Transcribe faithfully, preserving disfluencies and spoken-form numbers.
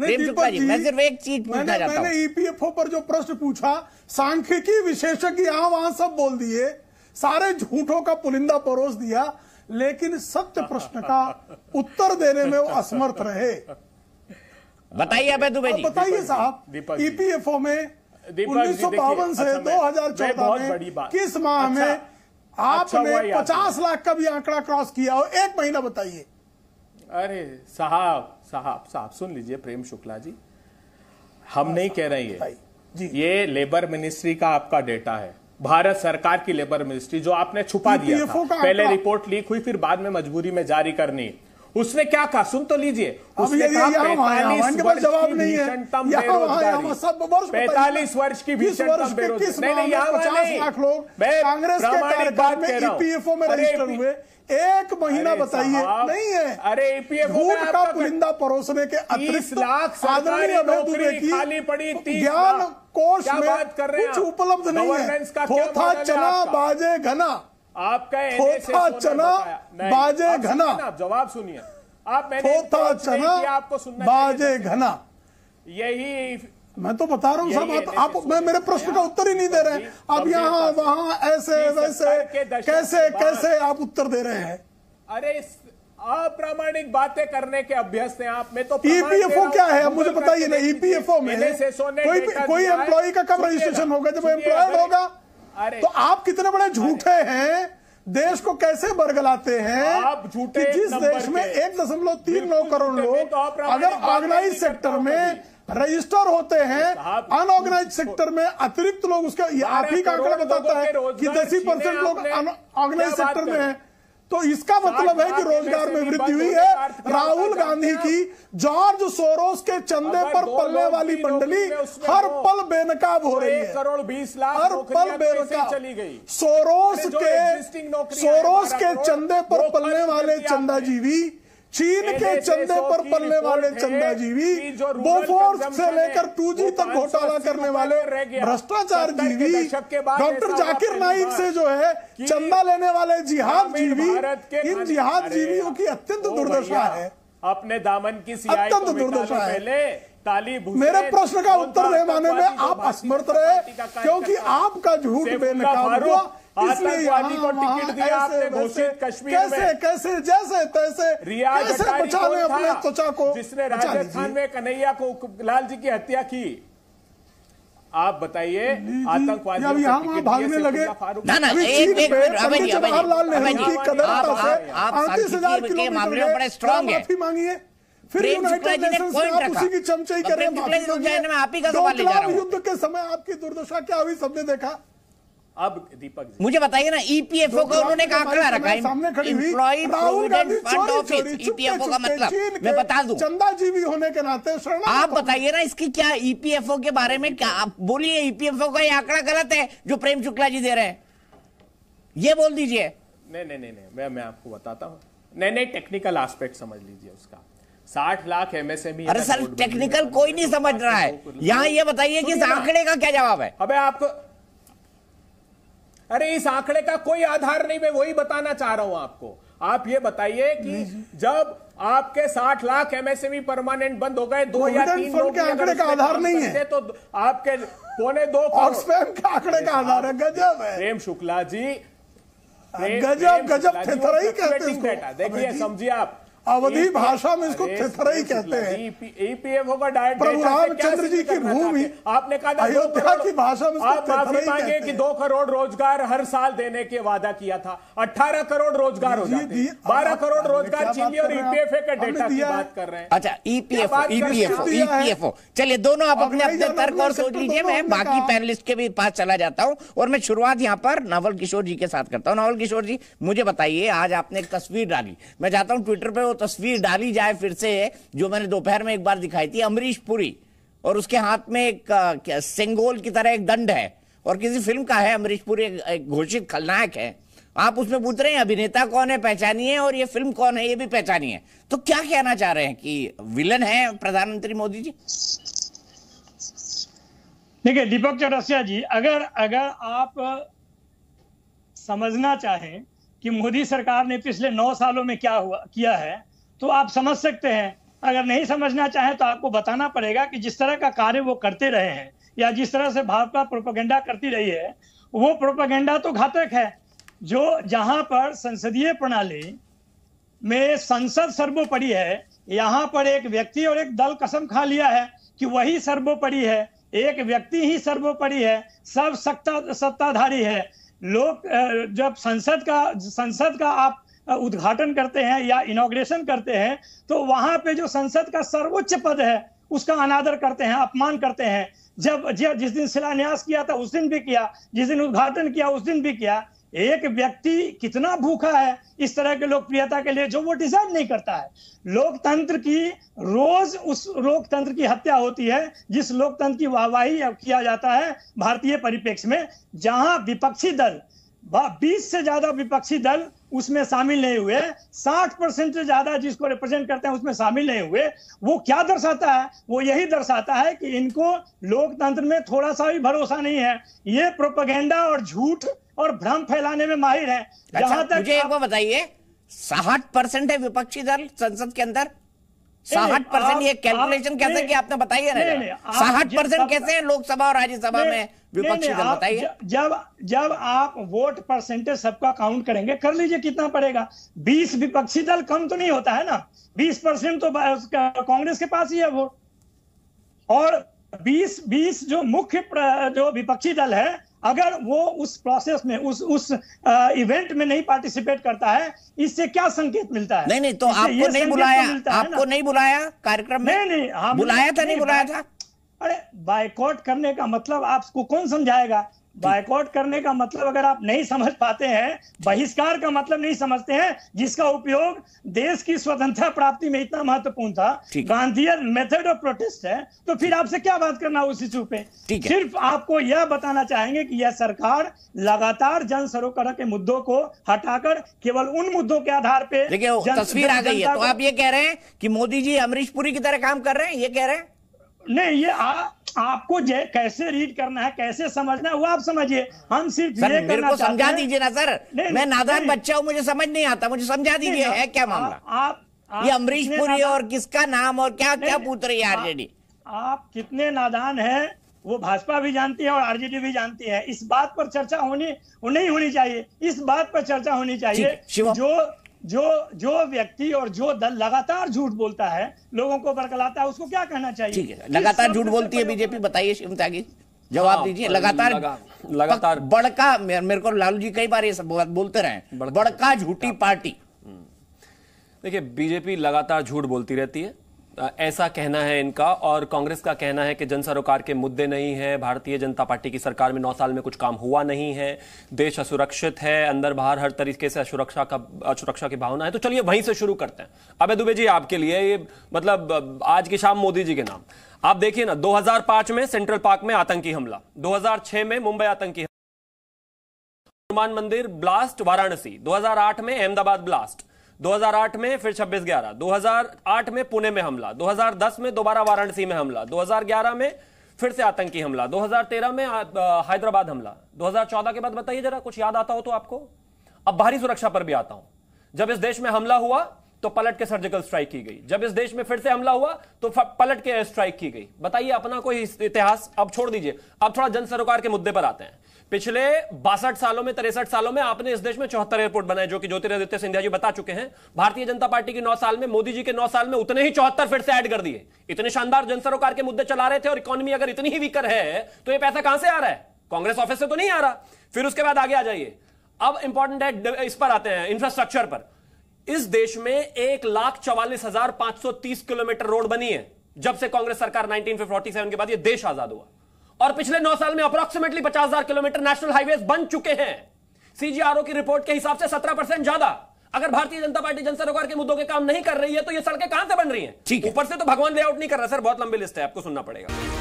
प्रेम शुक्ला जी, मैं सिर्फ एक चीज पूछना चाहता हूं। मैंने ईपीएफओ पर जो प्रश्न पूछा, सांख्यिकी विशेषज्ञ यहां वहां सब बोल दिए, सारे झूठों का पुलिंदा परोस दिया, लेकिन सत्य प्रश्न का उत्तर देने में वो असमर्थ रहे। बताइए आप दुबे जी, बताइए साहब, ईपीएफओ में उन्नीस सौ बावन से दो हजार चौदह में किस माह में आपने पचास लाख का भी आंकड़ा क्रॉस किया हो? एक महीना बताइए। अरे साहब साहब साहब सुन लीजिए प्रेम शुक्ला जी, हम नहीं कह रहे हैं ये ये लेबर मिनिस्ट्री का आपका डेटा है, भारत सरकार की लेबर मिनिस्ट्री, जो आपने छुपा दिया था। पहले रिपोर्ट लीक हुई, फिर बाद में मजबूरी में जारी करनी। उसने क्या कहा सुन तो लीजिए, उसने कहा पैंतालीस वर्ष की भीषणतम बेरोजगारी। एक महीना बताइए, नहीं है। अरे ईपीएफओ का पुलिंदा परोसने के अतिरिक्त लाख आदमी नौकरी खाली पड़ी, ज्ञान कोष में कुछ उपलब्ध नहीं है। थोथा चना बाजे घना, आपका थोथा चना बाजे घना, आप जवाब सुनिए। आप थोथा चना आपको सुनना बाजे घना, यही मैं तो बता रहा हूँ साहब। आप मैं मेरे प्रश्न का उत्तर ही नहीं दे रहे हैं। आप यहाँ वहाँ ऐसे वैसे कैसे कैसे आप उत्तर दे रहे हैं। अरे अप्रामाणिक बातें करने के अभ्यस्त हैं आप। में तो ईपीएफओ क्या है मुझे बताइए ना। ईपीएफओ में कोई एम्प्लॉय का कब रजिस्ट्रेशन होगा? जब एम्प्लॉय होगा। तो आप कितने बड़े झूठे हैं, देश को कैसे बरगलाते हैं। आप झूठे, जिस देश में एक दशमलव तीन नौ करोड़ लोग अगर ऑर्गेनाइज सेक्टर में रजिस्टर होते हैं, अनऑर्गेनाइज सेक्टर में अतिरिक्त लोग उसका आप ही का आंकड़ा बताता है कि दस ही परसेंट लोग ऑर्गेनाइज सेक्टर में है, तो इसका मतलब है कि रोजगार में वृद्धि हुई है। राहुल गांधी की जॉर्ज सोरोस के चंदे पर पलने वाली मंडली हर पल बेनकाब हो रही है। करोड़ बीस लाख हर पल बेनकाब चली गई। सोरोस के सोरोस के चंदे पर पलने वाले चंदाजीवी, चीन के चंदे पर पलने वाले चंदाजीवी, बोफोर्स से लेकर टू जी तक घोटाला करने वाले भ्रष्टाचार जीवी, डॉक्टर जाकिर नाइक से जो है चंदा लेने वाले जिहाद जीवी, इन जिहाद जीवियों की अत्यंत दुर्दशा है। अपने दामन की अत्यंत दुर्दशा है। मेरे प्रश्न का उत्तर दे माने में आप असमर्थ रहे, क्योंकि आपका झूठ बेनकाब हुआ। इसलिए को टिकट दिया आपने घोषित कश्मीर में, कैसे कैसे जैसे तैसे कैसे बचाने अपने त्वचा को, जिसने राजस्थान में कन्हैया को लाल जी की हत्या की। आप बताइए आतंकवादी यहाँ भागने लगे। जवाहरलाल नेहरू की कदरता से अड़तीस हजार किलोमीटर माफी मांगिए, फिर यूनाइटेड नेशन से आप उसी की चमचाई करें। डोकलाम युद्ध के समय आपकी दुर्दशा क्या हुई सबने देखा। अब दीपक जी मुझे बताइए ना, ईपीएफओ का उन्होंने का आंकड़ा रखा है employ provident fund office. EPFO का मतलब मैं बता दूं, चंदाजीवी होने के नाते आप बताइए ना इसकी क्या, ईपीएफओ के बारे में क्या आप बोलिए। ईपीएफओ का ये आंकड़ा गलत है जो प्रेम शुक्ला जी दे रहे हैं, ये बोल दीजिए। नहीं नहीं नहीं मैं मैं आपको बताता हूँ। नहीं नहीं टेक्निकल एस्पेक्ट समझ लीजिए उसका। साठ लाख एमएसएमई। अरे सर टेक्निकल कोई नहीं समझ रहा है। यहाँ ये बताइए कि इस आंकड़े का क्या जवाब है। अबे आपको, अरे इस आंकड़े का कोई आधार नहीं, मैं वही बताना चाह रहा हूं आपको। आप ये बताइए कि जब आपके साठ लाख एमएसएमई परमानेंट बंद हो गए, दो या तीन लोग के आंकड़े का आधार नहीं है, तो आपके पौने दो ऑक्सफैम का आंकड़े का आधार है। गजब है प्रेम शुक्ला जी, गजब गजब डेटा। देखिए समझिए आप, अवधी भाषा में इसको थेथराई कहते हैं। ईपीएफओ का डायरेक्ट प्रभु रामचंद्र जी की भूमि, आपने कहा अयोध्या की भाषा में आप माफी मांगे कि दो करोड़ रोजगार हर साल देने के वादा किया था, अठारह करोड़ रोजगार हो जाते, बारह करोड़ रोजगार चीनी और ईपीएफओ के डेटा की बात कर रहे हैं। अच्छा ईपीएफओ ईपीएफओ ईपीएफओ चलिए दोनों आप अपने अपने तर्क और सोच लीजिए। मैं बाकी पैनलिस्ट के भी पास चला जाता हूँ और मैं शुरुआत यहाँ पर नावल किशोर जी के साथ करता हूँ। नावल किशोर जी मुझे बताइए, आज आपने एक तस्वीर डाली, मैं चाहता हूँ ट्विटर पर तस्वीर डाली जाए फिर से, जो मैंने दोपहर में एक बार दिखाई थी, अमरीश पुरी और उसके हाथ में एक सेंगोल की तरह एक दंड है और किसी फिल्म का है। अमरीश पुरी एक घोषित खलनायक है। आप उसमें पूछ रहे हैं अभिनेता कौन है पहचानिए और ये फिल्म कौन है ये भी पहचानिए, तो क्या कहना चाह रहे हैं कि विलन है प्रधानमंत्री मोदी जी? देखिए दीपक चौरसिया जी, अगर अगर आप समझना चाहें कि मोदी सरकार ने पिछले नौ सालों में क्या हुआ किया है, तो आप समझ सकते हैं अगर नहीं समझना चाहे तो आपको बताना पड़ेगा कि जिस तरह का कार्य वो करते रहे हैं या जिस तरह से भाजपा प्रोपेगेंडा करती रही है वो प्रोपेगेंडा तो घातक है। जो जहां पर संसदीय प्रणाली में संसद सर्वोपरि है, यहाँ पर एक व्यक्ति और एक दल कसम खा लिया है कि वही सर्वोपरि है, एक व्यक्ति ही सर्वोपरि है, सब सत्ता सत्ताधारी है। लोग जब संसद का संसद का आप उद्घाटन करते हैं या इनॉग्रेशन करते हैं तो वहां पे जो संसद का सर्वोच्च पद है उसका अनादर करते हैं, अपमान करते हैं। जब जिस दिन शिलान्यास किया था उस दिन भी किया, जिस दिन उद्घाटन किया उस दिन भी किया। एक व्यक्ति कितना भूखा है इस तरह के लोकप्रियता के लिए जो वो डिजर्व नहीं करता है। लोकतंत्र की रोज उस लोकतंत्र की हत्या होती है जिस लोकतंत्र की वाहवाही किया जाता है भारतीय परिप्रेक्ष्य में, जहां विपक्षी दल बीस से ज्यादा विपक्षी दल उसमें शामिल नहीं हुए, साठ परसेंट से ज्यादा जिसको रिप्रेजेंट करते हैं उसमें शामिल नहीं हुए। वो क्या दर्शाता है? वो यही दर्शाता है कि इनको लोकतंत्र में थोड़ा सा भी भरोसा नहीं है। ये प्रोपेगेंडा और झूठ और भ्रम फैलाने में माहिर है। जहां तक मुझे एक बार बताइए, साठ परसेंट है विपक्षी दल संसद के अंदर? साठ परसेंट ये कैलकुलेशन कैसे कि आपने बताइए ना, साठ परसेंट कैसे है लोकसभा और राज्यसभा में विपक्षी दल? बताइए। जब जब आप वोट परसेंटेज सबका काउंट करेंगे, कर लीजिए कितना पड़ेगा, बीस विपक्षी दल कम तो नहीं होता है ना। बीस परसेंट तो कांग्रेस के पास ही है वोट, और बीस बीस जो मुख्य जो विपक्षी दल है अगर वो उस प्रोसेस में उस उस आ, इवेंट में नहीं पार्टिसिपेट करता है, इससे क्या संकेत मिलता है? नहीं नहीं तो आपको नहीं बुलाया, आपको नहीं बुलाया कार्यक्रम में? नहीं नहीं हाँ, बुलाया था नहीं बुलाया था। अरे बायकॉट करने का मतलब आपको कौन समझाएगा? बायकॉट करने का मतलब अगर आप नहीं समझ पाते हैं, बहिष्कार का मतलब नहीं समझते हैं, जिसका उपयोग देश की स्वतंत्रता प्राप्ति में इतना महत्वपूर्ण था, गांधीयन मेथड ऑफ प्रोटेस्ट है, तो फिर आपसे क्या बात करना उस इशू पे। सिर्फ आपको यह बताना चाहेंगे कि यह सरकार लगातार जन सरोकार के मुद्दों को हटाकर केवल उन मुद्दों के आधार पे जन, तस्वीर आ गई है। तो आप ये कह रहे हैं कि मोदी जी अमरीश पुरी की तरह काम कर रहे हैं, ये कह रहे हैं? नहीं, ये आ, आपको जे, कैसे रीड करना है कैसे समझना है वो आप समझिए। हम सिर्फ ये करना चाहते हैं, समझा दीजिए ना सर, नहीं, मैं नादान बच्चा हूं, मुझे समझ नहीं आता, मुझे समझा दीजिए है क्या मामला। आप, आप ये अमरीश पुरी और किसका नाम और क्या क्या पूछ रही है आरजेडी? आप कितने नादान है वो भाजपा भी जानती है और आरजेडी भी जानती है। इस बात पर चर्चा होनी नहीं होनी चाहिए, इस बात पर चर्चा होनी चाहिए जो जो जो व्यक्ति और जो दल लगातार झूठ बोलता है, लोगों को बरकलाता है, उसको क्या कहना चाहिए? ठीक है, लगातार झूठ बोलती है बीजेपी, बताइए शिवम त्यागी, जवाब दीजिए। लगातार लगातार बड़का, मेरे को लालू जी कई बार ये सब बोलते रहे, बड़का झूठी पार्टी। देखिए, बीजेपी लगातार झूठ बोलती रहती है, ऐसा कहना है इनका। और कांग्रेस का कहना है कि जन सरोकार के मुद्दे नहीं है, भारतीय जनता पार्टी की सरकार में नौ साल में कुछ काम हुआ नहीं है, देश असुरक्षित है, अंदर बाहर हर तरीके से असुरक्षा का असुरक्षा की भावना है। तो चलिए वहीं से शुरू करते हैं। अबे दुबे जी, आपके लिए ये मतलब आज की शाम मोदी जी के नाम। आप देखिए ना, दो हजार पांच में सेंट्रल पार्क में आतंकी हमला, दो हजार छह में मुंबई आतंकी हनुमान मंदिर ब्लास्ट वाराणसी, दो हजार आठ में अहमदाबाद ब्लास्ट, दो हजार आठ में फिर छब्बीस ग्यारह, दो हजार आठ में पुणे में हमला, दो हजार दस में दोबारा वाराणसी में हमला, दो हजार ग्यारह में फिर से आतंकी हमला, दो हजार तेरह में हैदराबाद हमला, दो हजार चौदह के बाद बताइए जरा, कुछ याद आता हो तो आपको। अब बाहरी सुरक्षा पर भी आता हूं। जब इस देश में हमला हुआ तो पलट के सर्जिकल स्ट्राइक की गई, जब इस देश में फिर से हमला हुआ तो पलट के एयर स्ट्राइक की गई। बताइए अपना कोई इतिहास अब छोड़ दीजिए। अब थोड़ा जन सरोकार के मुद्दे पर आते हैं। पिछले बासठ सालों में तिरसठ सालों में आपने इस देश में चौहत्तर एयरपोर्ट बनाए, जो कि ज्योतिरादित्य सिंधिया जी बता चुके हैं। भारतीय जनता पार्टी के नौ साल में, मोदी जी के नौ साल में उतने ही चौहत्तर फिर से ऐड कर दिए। इतने शानदार जन सरोकार के मुद्दे चला रहे थे, और इकोनॉमी अगर इतनी ही वीकर है तो ये पैसा कहां से आ रहा है? कांग्रेस ऑफिस से तो नहीं आ रहा। फिर उसके बाद आगे आ जाइए, अब इंपॉर्टेंट है, इस पर आते हैं, इंफ्रास्ट्रक्चर पर। इस देश में एक लाख चौवालीस हजार पांच सौ तीस किलोमीटर रोड बनी है जब से कांग्रेस सरकार नाइनटीन फोर्टी सेवन के बाद ये देश आजाद हुआ, और पिछले नौ साल में अप्रोक्सीमेटली पचास हजार किलोमीटर नेशनल हाईवेज बन चुके हैं। सीजीआरओ की रिपोर्ट के हिसाब से सत्रह परसेंट ज्यादा। अगर भारतीय जनता पार्टी जन सरोकार के मुद्दों के काम नहीं कर रही है तो ये सड़कें कहां से बन रही हैं? ऊपर से तो भगवान लेआउट नहीं कर रहा। सर बहुत लंबी लिस्ट है, आपको सुनना पड़ेगा।